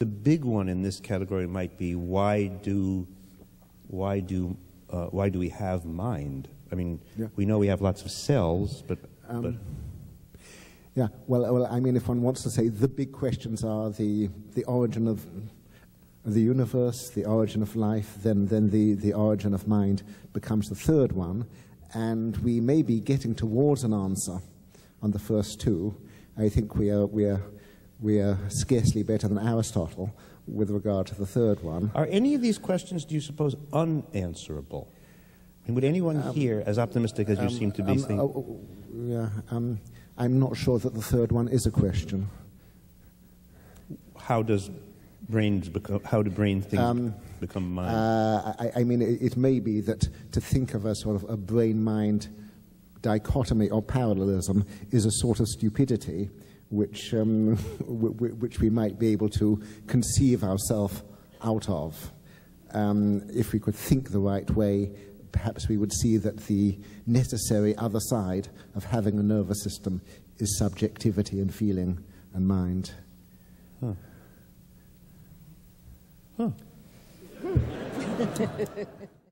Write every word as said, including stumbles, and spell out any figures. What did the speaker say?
The big one in this category might be why do why do uh, why do we have mind? I mean, yeah. we know we have lots of cells, but, um, but yeah. Well, well, I mean, if one wants to say the big questions are the the origin of the universe, the origin of life, then then the the origin of mind becomes the third one, and we may be getting towards an answer on the first two. I think we are we are. We are scarcely better than Aristotle with regard to the third one. Are any of these questions, do you suppose, unanswerable? And would anyone um, here, as optimistic as um, you seem to be, um, think... Oh, oh, yeah, um, I'm not sure that the third one is a question. How does brains become, how do brain things um, become mind? Uh, I, I mean, it, it may be that to think of a sort of a brain-mind dichotomy or parallelism is a sort of stupidity, which, um, which we might be able to conceive ourselves out of. Um, if we could think the right way, perhaps we would see that the necessary other side of having a nervous system is subjectivity and feeling and mind. Huh. Huh.